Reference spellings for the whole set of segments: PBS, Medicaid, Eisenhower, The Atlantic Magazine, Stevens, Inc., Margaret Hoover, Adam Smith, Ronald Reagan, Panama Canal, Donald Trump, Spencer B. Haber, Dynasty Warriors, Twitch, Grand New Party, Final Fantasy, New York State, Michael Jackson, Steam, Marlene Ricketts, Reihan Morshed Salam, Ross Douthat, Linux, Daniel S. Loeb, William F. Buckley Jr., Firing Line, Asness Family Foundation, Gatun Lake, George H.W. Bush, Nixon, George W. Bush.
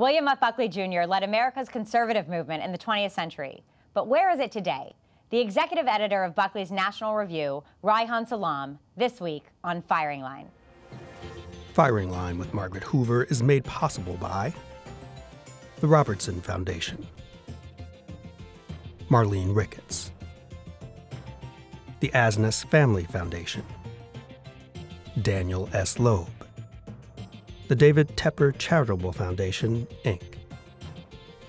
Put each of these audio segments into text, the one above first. William F. Buckley Jr. led America's conservative movement in the 20th century. But where is it today? The executive editor of Buckley's National Review, Reihan Salam, this week on Firing Line. Firing Line with Margaret Hoover is made possible by the Robertson Foundation, Marlene Ricketts, the Asness Family Foundation, Daniel S. Loeb, the David Tepper Charitable Foundation, Inc.,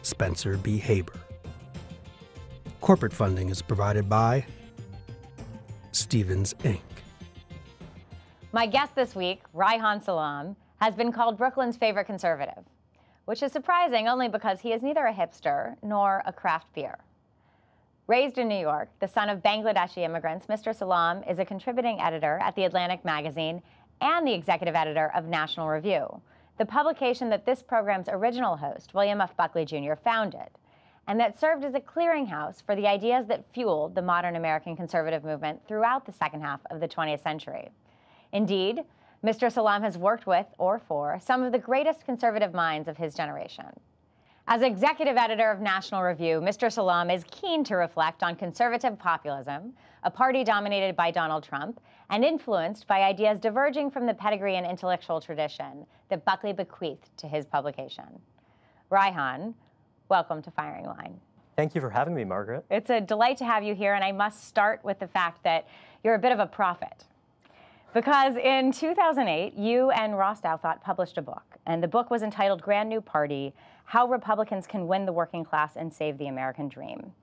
Spencer B. Haber. Corporate funding is provided by Stevens, Inc. My guest this week, Reihan Salam, has been called Brooklyn's favorite conservative, which is surprising only because he is neither a hipster nor a craft beer. Raised in New York, the son of Bangladeshi immigrants, Mr. Salam is a contributing editor at The Atlantic Magazine and the executive editor of National Review, the publication that this program's original host, William F. Buckley Jr., founded, and that served as a clearinghouse for the ideas that fueled the modern American conservative movement throughout the second half of the 20th century. Indeed, Mr. Salam has worked with or for some of the greatest conservative minds of his generation. As executive editor of National Review, Mr. Salam is keen to reflect on conservative populism, a party dominated by Donald Trump and influenced by ideas diverging from the pedigree and intellectual tradition that Buckley bequeathed to his publication. Reihan, welcome to Firing Line. Thank you for having me, Margaret. It's a delight to have you here, and I must start with the fact that you're a bit of a prophet. Because in 2008, you and Ross Douthat published a book, and the book was entitled Grand New Party, How Republicans Can Win the Working Class and Save the American Dream.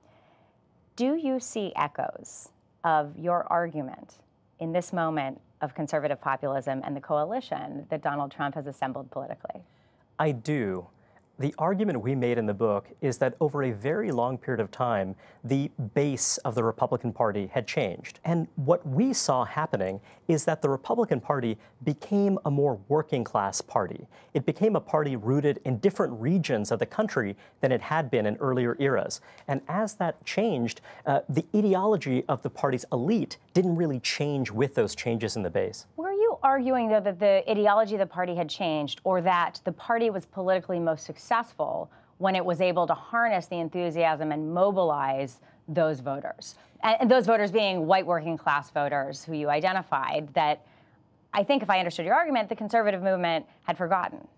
Do you see echoes of your argument in this moment of conservative populism and the coalition that Donald Trump has assembled politically? I do. The argument we made in the book is that over a very long period of time, the base of the Republican Party had changed. And what we saw happening is that the Republican Party became a more working class party. It became a party rooted in different regions of the country than it had been in earlier eras. And as that changed, the ideology of the party's elite didn't really change with those changes in the base. Were you arguing, though, that the ideology of the party had changed, or that the party was politically most successful when it was able to harness the enthusiasm and mobilize those voters? And those voters being white working class voters who you identified that, I think if I understood your argument, the conservative movement had forgotten.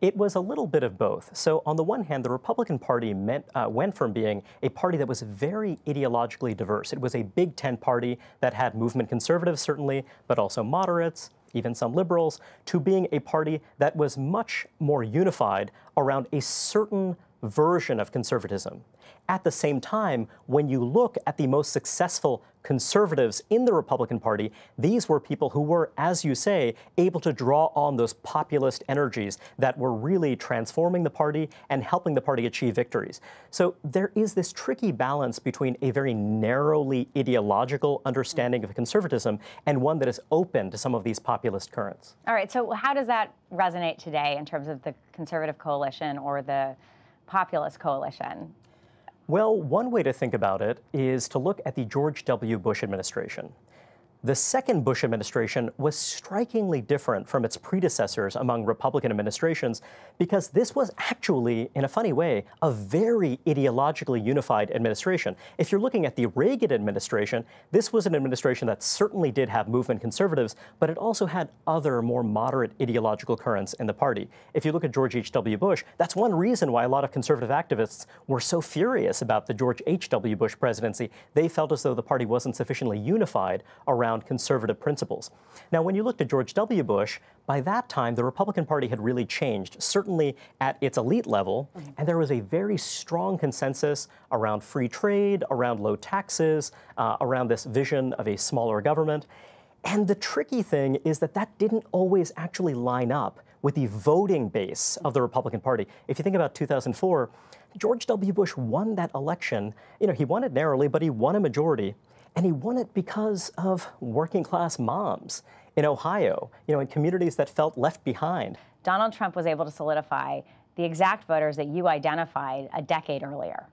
It was a little bit of both. So on the one hand, the Republican Party went from being a party that was very ideologically diverse. It was a Big Ten party that had movement conservatives, certainly, but also moderates, even some liberals, to being a party that was much more unified around a certain version of conservatism. At the same time, when you look at the most successful conservatives in the Republican Party, these were people who were, as you say, able to draw on those populist energies that were really transforming the party and helping the party achieve victories. So there is this tricky balance between a very narrowly ideological understanding of conservatism and one that is open to some of these populist currents. All right, so how does that resonate today in terms of the conservative coalition or the populist coalition? Well, one way to think about it is to look at the George W. Bush administration. The second Bush administration was strikingly different from its predecessors among Republican administrations because this was actually, in a funny way, a very ideologically unified administration. If you're looking at the Reagan administration, this was an administration that certainly did have movement conservatives, but it also had other more moderate ideological currents in the party. If you look at George H.W. Bush, that's one reason why a lot of conservative activists were so furious about the George H.W. Bush presidency. They felt as though the party wasn't sufficiently unified around conservative principles. Now, when you looked at George W. Bush, by that time, the Republican Party had really changed, certainly at its elite level, and there was a very strong consensus around free trade, around low taxes, around this vision of a smaller government. And the tricky thing is that that didn't always actually line up with the voting base of the Republican Party. If you think about 2004, George W. Bush won that election. You know, he won it narrowly, but he won a majority. And he won it because of working class moms in Ohio, you know, in communities that felt left behind. Donald Trump was able to solidify the exact voters that you identified a decade earlier.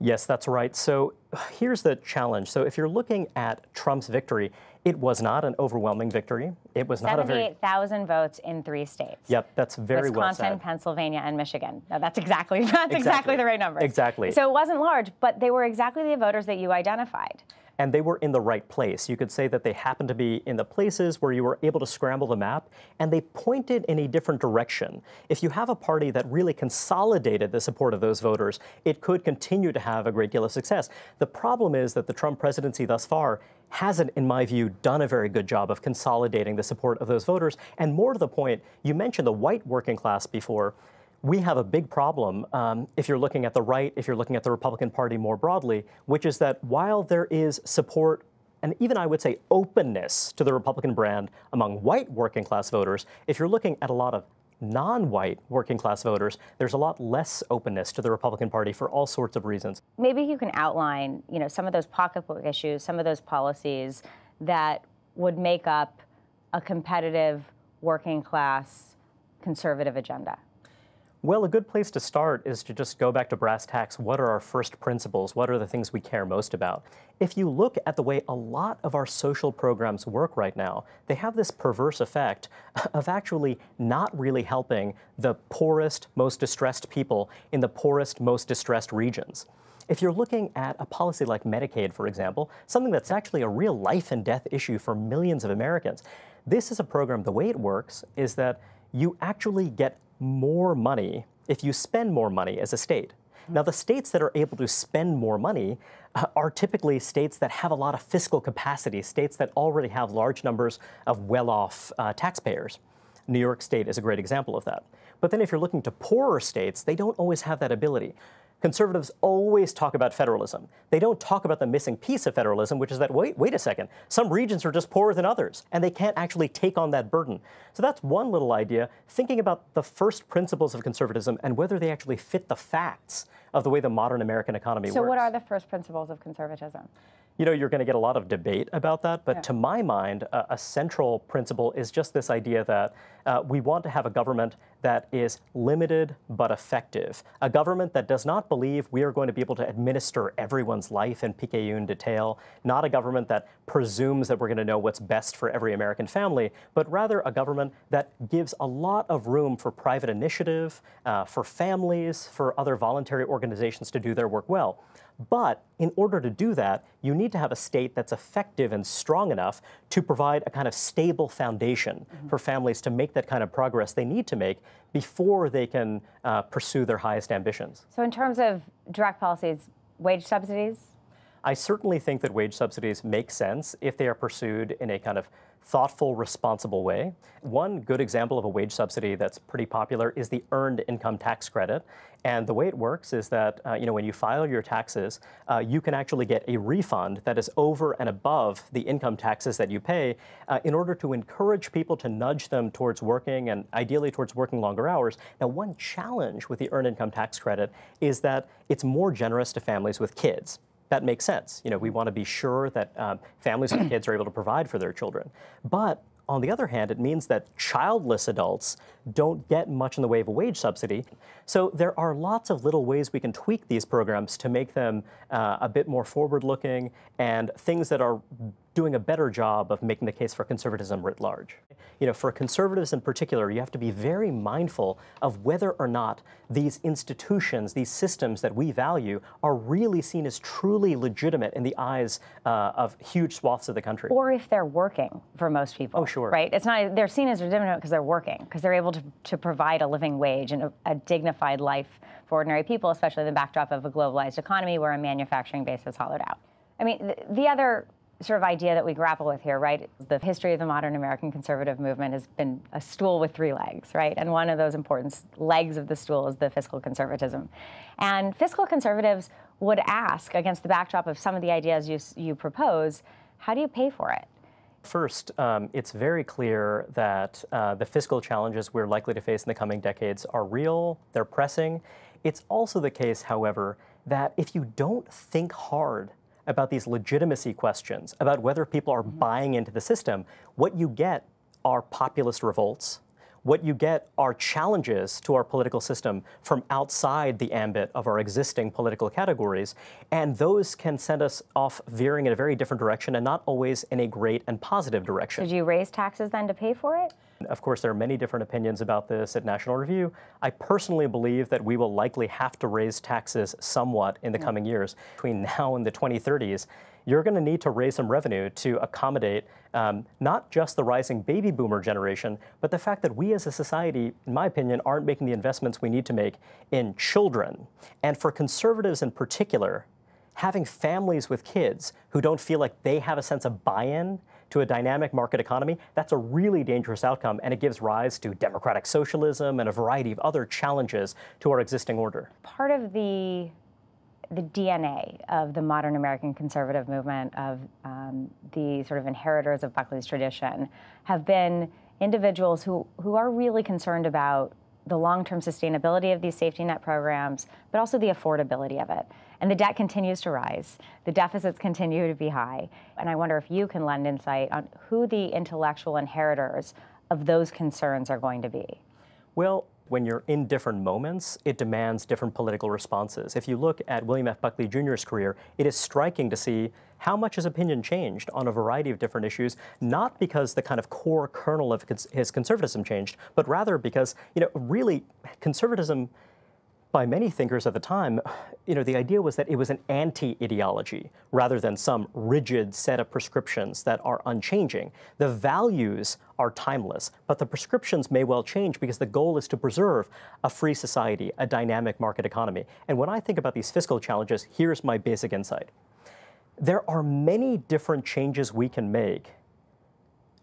Yes, that's right. So here's the challenge. So if you're looking at Trump's victory, It was not an overwhelming victory. It was not a very... 78,000 votes in 3 states. Yep, that's very well said. Wisconsin, Pennsylvania, and Michigan. Now, that's exactly the right numbers. Exactly. So it wasn't large, but they were exactly the voters that you identified. And they were in the right place. You could say that they happened to be in the places where you were able to scramble the map, and they pointed in a different direction. If you have a party that really consolidated the support of those voters, it could continue to have a great deal of success. The problem is that the Trump presidency thus far hasn't, in my view, done a very good job of consolidating the support of those voters. And more to the point, you mentioned the white working class before. We have a big problem if you're looking at the right, if you're looking at the Republican Party more broadly, which is that while there is support and even, I would say, openness to the Republican brand among white working class voters, if you're looking at a lot of non-white working class voters, there's a lot less openness to the Republican Party for all sorts of reasons. Maybe you can outline, you know, some of those pocketbook issues, some of those policies that would make up a competitive working class conservative agenda. Well, a good place to start is to just go back to brass tacks. What are our first principles? What are the things we care most about? If you look at the way a lot of our social programs work right now, they have this perverse effect of actually not really helping the poorest, most distressed people in the poorest, most distressed regions. If you're looking at a policy like Medicaid, for example, something that's actually a real life and death issue for millions of Americans, this is a program, the way it works is that you actually get more money if you spend more money as a state. Now, the states that are able to spend more money are typically states that have a lot of fiscal capacity, states that already have large numbers of well-off taxpayers. New York State is a great example of that. But then if you're looking to poorer states, they don't always have that ability. Conservatives always talk about federalism. They don't talk about the missing piece of federalism, which is that, wait a second, some regions are just poorer than others, and they can't actually take on that burden. So that's one little idea, thinking about the first principles of conservatism and whether they actually fit the facts of the way the modern American economy works. So what are the first principles of conservatism? You know, you're going to get a lot of debate about that, but to my mind, a central principle is just this idea that we want to have a government that is limited but effective, a government that does not believe we are going to be able to administer everyone's life in picayune detail, not a government that presumes that we're going to know what's best for every American family, but rather a government that gives a lot of room for private initiative, for families, for other voluntary organizations to do their work well. But in order to do that, you need to have a state that's effective and strong enough to provide a kind of stable foundation for families to make that kind of progress they need to make before they can pursue their highest ambitions. So in terms of direct policies, wage subsidies? I certainly think that wage subsidies make sense if they are pursued in a kind of thoughtful, responsible way. One good example of a wage subsidy that's pretty popular is the Earned Income Tax Credit. And the way it works is that you know, when you file your taxes, you can actually get a refund that is over and above the income taxes that you pay in order to encourage people to nudge them towards working and ideally towards working longer hours. Now, one challenge with the Earned Income Tax Credit is that it's more generous to families with kids. That makes sense. You know, we want to be sure that families with kids are able to provide for their children. But on the other hand, it means that childless adults don't get much in the way of a wage subsidy. So there are lots of little ways we can tweak these programs to make them a bit more forward-looking and things that are doing a better job of making the case for conservatism writ large. You know, for conservatives in particular, you have to be very mindful of whether or not these institutions, these systems that we value, are really seen as truly legitimate in the eyes of huge swaths of the country. Or if they're working for most people. Oh, sure. Right? It's not, they're seen as legitimate because they're working, because they're able to provide a living wage and a dignified life for ordinary people, especially in the backdrop of a globalized economy where a manufacturing base is hollowed out. I mean, the other sort of idea that we grapple with here, right? The history of the modern American conservative movement has been a stool with 3 legs, right? And one of those important legs of the stool is the fiscal conservatism. And fiscal conservatives would ask, against the backdrop of some of the ideas you propose, how do you pay for it? First, it's very clear that the fiscal challenges we're likely to face in the coming decades are real, they're pressing. It's also the case, however, that if you don't think hard about these legitimacy questions, about whether people are buying into the system, what you get are populist revolts. what you get are challenges to our political system from outside the ambit of our existing political categories, and those can send us off veering in a very different direction and not always in a great and positive direction. Did you raise taxes then to pay for it? Of course, there are many different opinions about this at National Review. I personally believe that we will likely have to raise taxes somewhat in the coming years. Between now and the 2030s, you're going to need to raise some revenue to accommodate not just the rising baby boomer generation, but the fact that we as a society, in my opinion, aren't making the investments we need to make in children. And for conservatives in particular, having families with kids who don't feel like they have a sense of buy-in to a dynamic market economy, that's a really dangerous outcome, and it gives rise to democratic socialism and a variety of other challenges to our existing order. Part of the DNA of the modern American conservative movement, of the sort of inheritors of Buckley's tradition, have been individuals who are really concerned about the long-term sustainability of these safety net programs, but also the affordability of it. And the debt continues to rise. The deficits continue to be high. And I wonder if you can lend insight on who the intellectual inheritors of those concerns are going to be. Well, when you're in different moments, it demands different political responses. If you look at William F. Buckley Jr.'s career, it is striking to see how much his opinion changed on a variety of different issues, not because the kind of core kernel of his conservatism changed, but rather because, really conservatism, by many thinkers at the time, the idea was that it was an anti-ideology rather than some rigid set of prescriptions that are unchanging. The values are timeless, but the prescriptions may well change because the goal is to preserve a free society, a dynamic market economy. And when I think about these fiscal challenges, here's my basic insight. There are many different changes we can make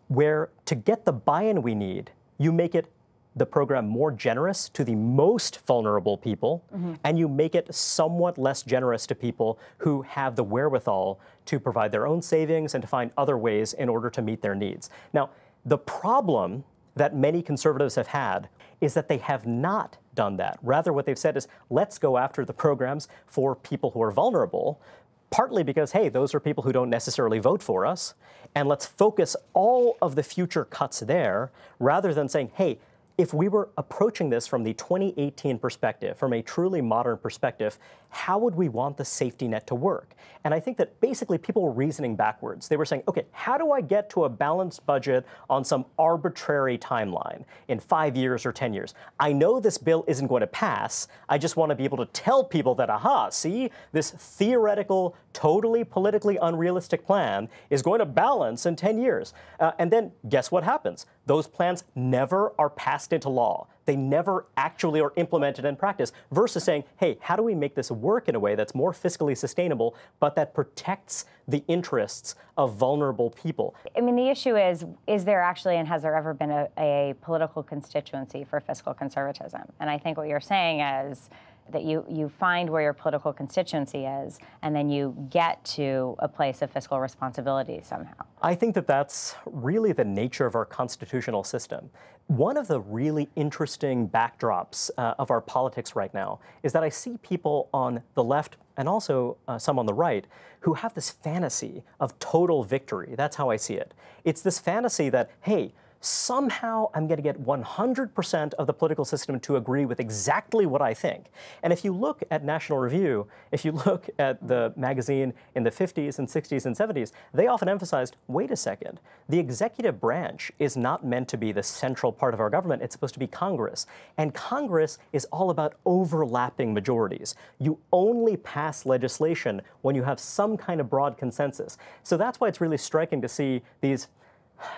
where, to get the buy-in we need, you make it the program more generous to the most vulnerable people, and you make it somewhat less generous to people who have the wherewithal to provide their own savings and to find other ways in order to meet their needs. Now, the problem that many conservatives have had is that they have not done that. Rather, what they've said is, let's go after the programs for people who are vulnerable, partly because, hey, those are people who don't necessarily vote for us, and let's focus all of the future cuts there, rather than saying, hey, if we were approaching this from the 2018 perspective, from a truly modern perspective, how would we want the safety net to work? And I think that basically people were reasoning backwards. They were saying, okay, how do I get to a balanced budget on some arbitrary timeline in 5 years or 10 years? I know this bill isn't going to pass. I just want to be able to tell people that, aha, see, this theoretical, totally politically unrealistic plan is going to balance in 10 years. And then guess what happens? Those plans never are passed into law. They never actually are implemented in practice, versus saying, hey, how do we make this work in a way that's more fiscally sustainable, but that protects the interests of vulnerable people? I mean, the issue is there actually, and has there ever been a political constituency for fiscal conservatism? And I think what you're saying is that you find where your political constituency is, and then you get to a place of fiscal responsibility somehow. I think that that's really the nature of our constitutional system. One of the really interesting backdrops of our politics right now is that I see people on the left, and also some on the right, who have this fantasy of total victory. That's how I see it. It's this fantasy that, hey, somehow I'm going to get 100% of the political system to agree with exactly what I think. And if you look at National Review, if you look at the magazine in the 50s and 60s and 70s, they often emphasized, wait a second, the executive branch is not meant to be the central part of our government. It's supposed to be Congress. And Congress is all about overlapping majorities. You only pass legislation when you have some kind of broad consensus. So that's why it's really striking to see these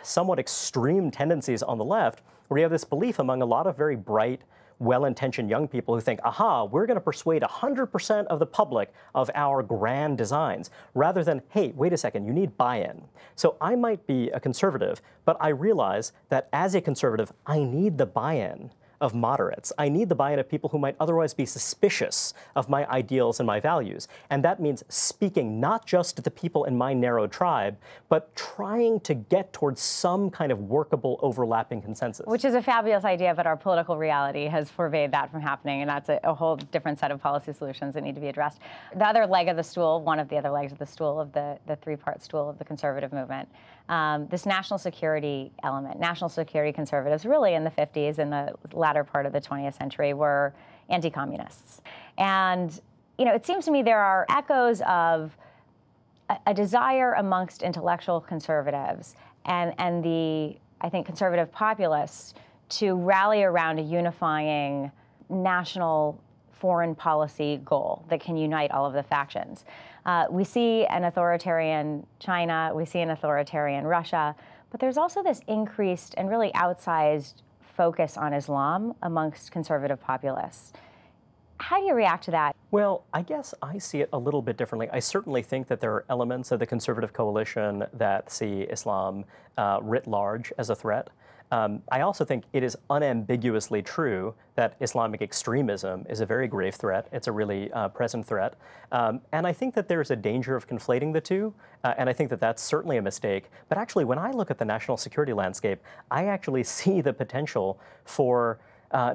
somewhat extreme tendencies on the left, where you have this belief among a lot of very bright, well-intentioned young people who think, aha, we're going to persuade 100% of the public of our grand designs, rather than, hey, wait a second, you need buy-in. So I might be a conservative, but I realize that as a conservative, I need the buy-in of moderates. I need the buy-in of people who might otherwise be suspicious of my ideals and my values. And that means speaking not just to the people in my narrow tribe, but trying to get towards some kind of workable overlapping consensus. Which is a fabulous idea, but our political reality has forbade that from happening, and that's a whole different set of policy solutions that need to be addressed. The other leg of the stool, one of the other legs of the stool, of the three-part stool of the conservative movement, this national security element. National security conservatives really in the 50s and the latter part of the 20th century were anti-communists. And, you know, it seems to me there are echoes of a desire amongst intellectual conservatives and the, I think, conservative populists to rally around a unifying national foreign policy goal that can unite all of the factions. We see an authoritarian China, we see an authoritarian Russia, but there's also this increased and really outsized focus on Islam amongst conservative populists. How do you react to that? Well, I guess I see it a little bit differently. I certainly think that there are elements of the conservative coalition that see Islam writ large as a threat. I also think it is unambiguously true that Islamic extremism is a very grave threat. It's a really present threat. And I think that there's a danger of conflating the two. And I think that that's certainly a mistake. But actually, when I look at the national security landscape, I actually see the potential for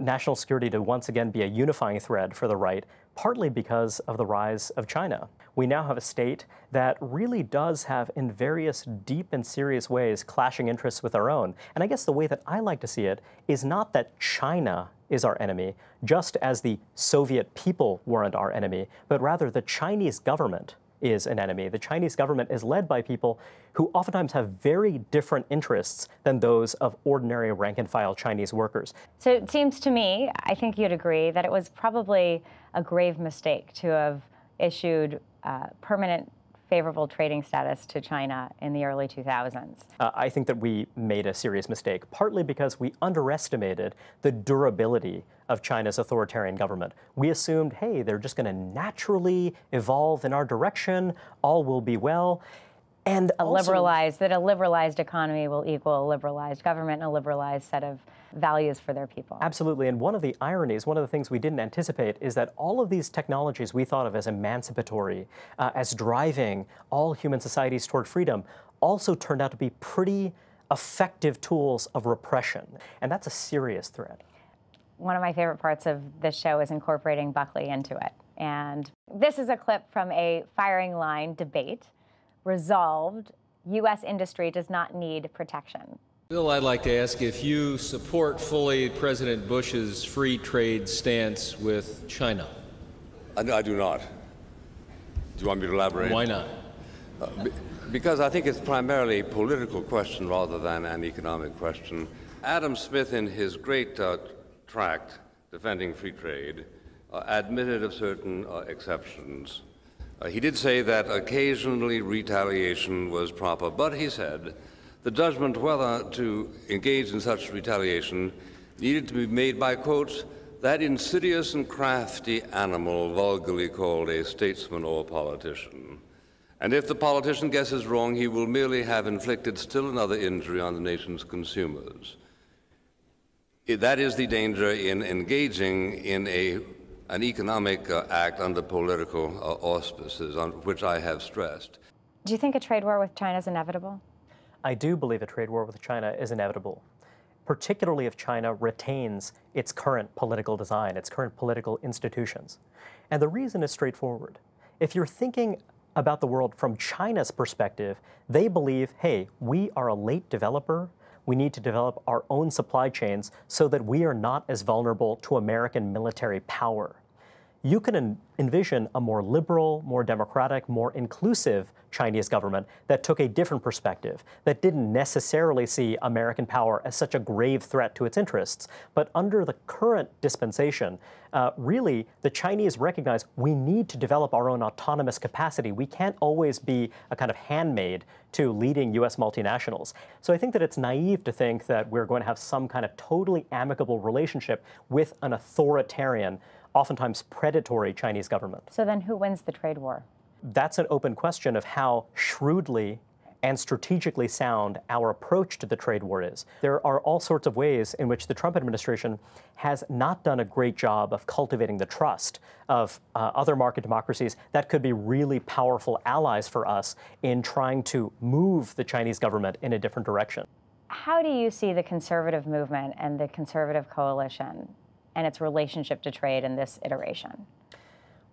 national security to once again be a unifying thread for the right, partly because of the rise of China. We now have a state that really does have, in various deep and serious ways, clashing interests with our own. And I guess the way that I like to see it is not that China is our enemy, just as the Soviet people weren't our enemy, but rather the Chinese government is an enemy. The Chinese government is led by people who oftentimes have very different interests than those of ordinary rank-and-file Chinese workers. So it seems to me, I think you'd agree, that it was probably a grave mistake to have issued permanent favorable trading status to China in the early 2000s. I think that we made a serious mistake, partly because we underestimated the durability of China's authoritarian government. We assumed, hey, they're just going to naturally evolve in our direction, all will be well. And that a liberalized economy will equal a liberalized government and a liberalized set of values for their people. Absolutely. And one of the ironies, one of the things we didn't anticipate, is that all of these technologies we thought of as emancipatory, as driving all human societies toward freedom, also turned out to be pretty effective tools of repression. And that's a serious threat. One of my favorite parts of this show is incorporating Buckley into it. And this is a clip from a Firing Line debate. Resolved, U.S. industry does not need protection. Bill, I'd like to ask if you support fully President Bush's free trade stance with China. I do not. Do you want me to elaborate? Why not? Because I think it's primarily a political question rather than an economic question. Adam Smith, in his great tract, Defending Free Trade, admitted of certain exceptions. He did say that occasionally retaliation was proper, but he said the judgment whether to engage in such retaliation needed to be made by, quote, that insidious and crafty animal vulgarly called a statesman or politician. And if the politician guesses wrong, he will merely have inflicted still another injury on the nation's consumers. That is the danger in engaging in an economic act under political auspices, on which I have stressed. Do you think a trade war with China is inevitable? I do believe a trade war with China is inevitable, particularly if China retains its current political design, its current political institutions. And the reason is straightforward. If you're thinking about the world from China's perspective, they believe, hey, we are a late developer. We need to develop our own supply chains so that we are not as vulnerable to American military power. You can envision a more liberal, more democratic, more inclusive Chinese government that took a different perspective, that didn't necessarily see American power as such a grave threat to its interests. But under the current dispensation, really, the Chinese recognize we need to develop our own autonomous capacity. We can't always be a kind of handmaid to leading U.S. multinationals. So I think that it's naive to think that we're going to have some kind of totally amicable relationship with an authoritarian, oftentimes predatory Chinese government. So then who wins the trade war? That's an open question of how shrewdly and strategically sound our approach to the trade war is. There are all sorts of ways in which the Trump administration has not done a great job of cultivating the trust of other market democracies that could be really powerful allies for us in trying to move the Chinese government in a different direction. How do you see the conservative movement and the conservative coalition and its relationship to trade in this iteration?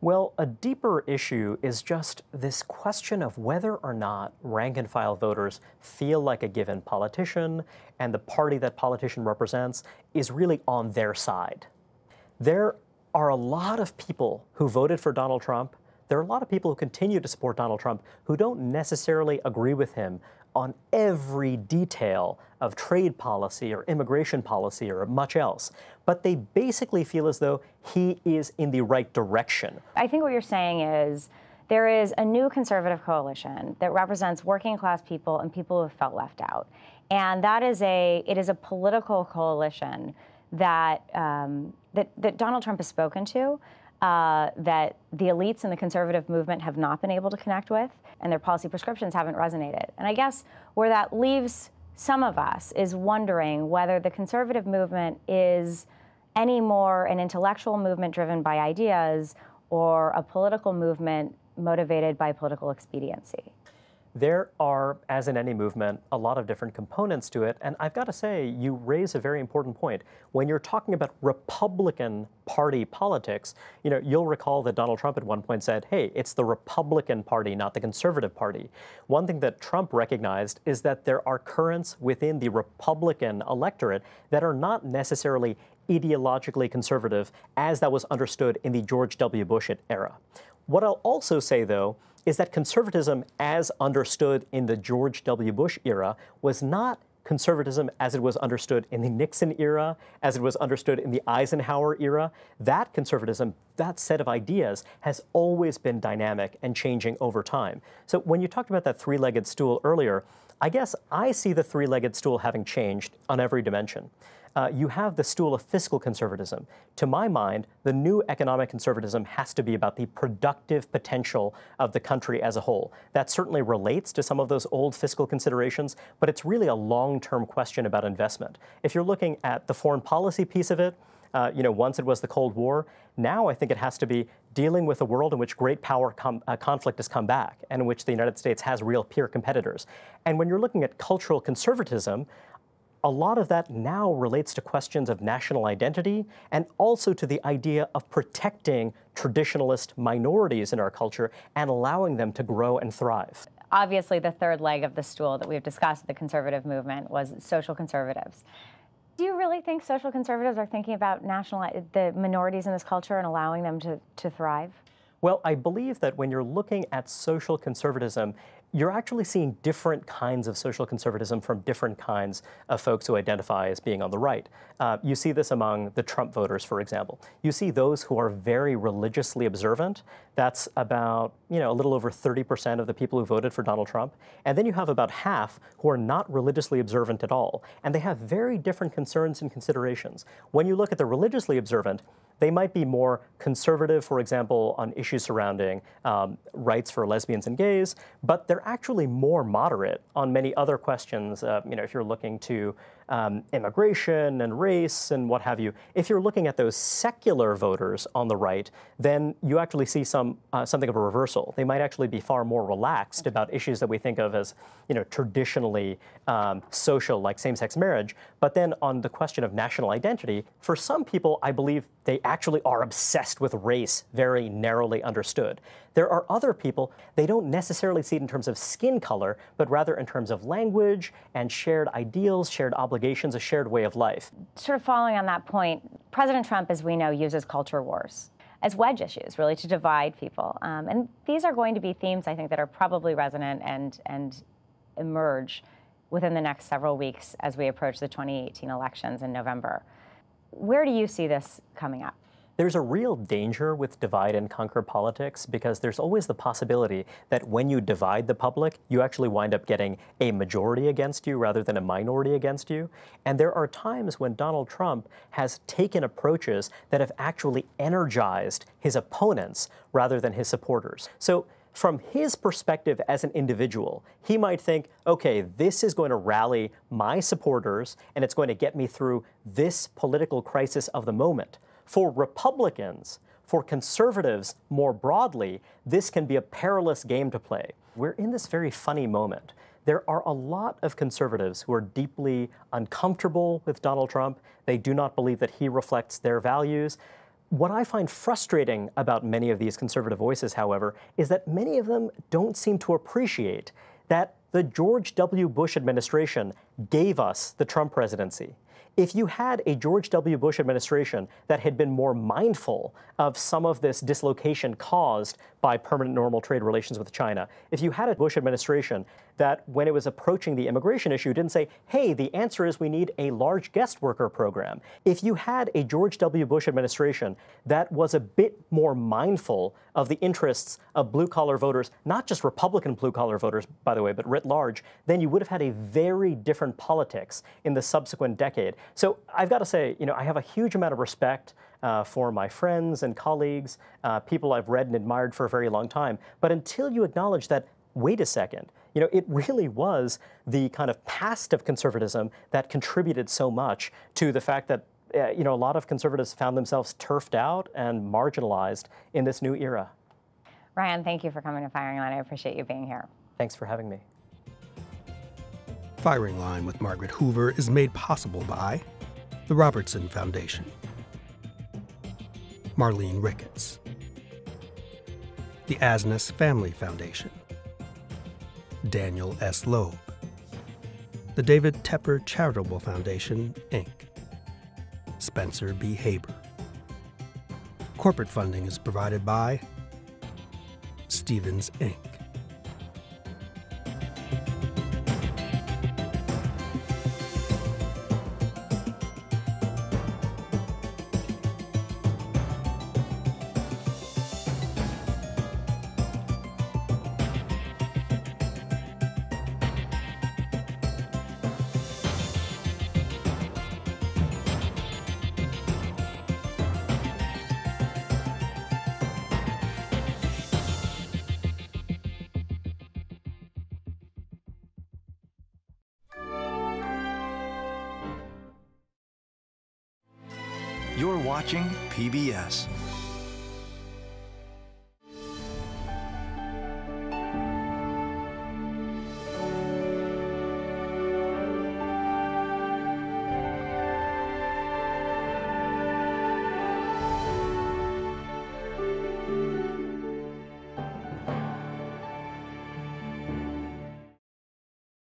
Well, a deeper issue is just this question of whether or not rank-and-file voters feel like a given politician and the party that politician represents is really on their side. There are a lot of people who voted for Donald Trump. There are a lot of people who continue to support Donald Trump who don't necessarily agree with him on every detail of trade policy or immigration policy or much else. But they basically feel as though he is in the right direction. I think what you're saying is there is a new conservative coalition that represents working class people and people who felt left out. And that is it is a political coalition that, that Donald Trump has spoken to, that the elites in the conservative movement have not been able to connect with, and their policy prescriptions haven't resonated. And I guess where that leaves some of us is wondering whether the conservative movement is any more an intellectual movement driven by ideas or a political movement motivated by political expediency. There are, as in any movement, a lot of different components to it. And I've got to say, you raise a very important point. When you're talking about Republican Party politics, you know, you'll recall that Donald Trump at one point said, hey, it's the Republican Party, not the Conservative Party. One thing that Trump recognized is that there are currents within the Republican electorate that are not necessarily ideologically conservative, as that was understood in the George W. Bush era. What I'll also say, though, is that conservatism, as understood in the George W. Bush era, was not conservatism as it was understood in the Nixon era, as it was understood in the Eisenhower era. That conservatism, that set of ideas, has always been dynamic and changing over time. So when you talked about that three-legged stool earlier, I guess I see the three-legged stool having changed on every dimension. You have the stool of fiscal conservatism. To my mind, the new economic conservatism has to be about the productive potential of the country as a whole. That certainly relates to some of those old fiscal considerations, but it's really a long-term question about investment. If you're looking at the foreign policy piece of it, you know, once it was the Cold War, now I think it has to be dealing with a world in which great power conflict has come back and in which the United States has real peer competitors. And when you're looking at cultural conservatism, a lot of that now relates to questions of national identity and also to the idea of protecting traditionalist minorities in our culture and allowing them to grow and thrive. Obviously, the third leg of the stool that we've discussed in the conservative movement was social conservatives. Do you really think social conservatives are thinking about the minorities in this culture and allowing them to thrive? Well, I believe that when you're looking at social conservatism, you're actually seeing different kinds of social conservatism from different kinds of folks who identify as being on the right. You see this among the Trump voters, for example. You see those who are very religiously observant. That's about, you know, a little over 30% of the people who voted for Donald Trump. And then you have about half who are not religiously observant at all. And they have very different concerns and considerations. When you look at the religiously observant, they might be more conservative, for example, on issues surrounding rights for lesbians and gays, but they're actually more moderate on many other questions. You know, if you're looking to immigration and race and what have you, if you're looking at those secular voters on the right, then you actually see something of a reversal. They might actually be far more relaxed about issues that we think of as, you know, traditionally social, like same-sex marriage. But then on the question of national identity, for some people, I believe they actually are obsessed with race, very narrowly understood. There are other people, they don't necessarily see it in terms of skin color, but rather in terms of language and shared ideals, shared obligations, a shared way of life. Sort of following on that point, President Trump, as we know, uses culture wars as wedge issues, really, to divide people. And these are going to be themes, I think, that are probably resonant and emerge within the next several weeks as we approach the 2018 elections in November. Where do you see this coming up? There's a real danger with divide and conquer politics because there's always the possibility that when you divide the public, you actually wind up getting a majority against you rather than a minority against you. And there are times when Donald Trump has taken approaches that have actually energized his opponents rather than his supporters. So from his perspective as an individual, he might think, okay, this is going to rally my supporters and it's going to get me through this political crisis of the moment. For Republicans, for conservatives more broadly, this can be a perilous game to play. We're in this very funny moment. There are a lot of conservatives who are deeply uncomfortable with Donald Trump. They do not believe that he reflects their values. What I find frustrating about many of these conservative voices, however, is that many of them don't seem to appreciate that the George W. Bush administration gave us the Trump presidency. If you had a George W. Bush administration that had been more mindful of some of this dislocation caused by permanent normal trade relations with China, if you had a Bush administration that, when it was approaching the immigration issue, didn't say, hey, the answer is we need a large guest worker program, if you had a George W. Bush administration that was a bit more mindful of the interests of blue-collar voters, not just Republican blue-collar voters, by the way, but writ large, then you would have had a very different politics in the subsequent decade. So I've got to say, I have a huge amount of respect for my friends and colleagues, people I've read and admired for a very long time. But until you acknowledge that, wait a second, it really was the kind of past of conservatism that contributed so much to the fact that, a lot of conservatives found themselves turfed out and marginalized in this new era. Reihan, thank you for coming to Firing Line. I appreciate you being here. Thanks for having me. Firing Line with Margaret Hoover is made possible by the Robertson Foundation, Marlene Ricketts, the Asness Family Foundation, Daniel S. Loeb, the David Tepper Charitable Foundation, Inc., Spencer B. Haber. Corporate funding is provided by Stevens, Inc. You're watching PBS.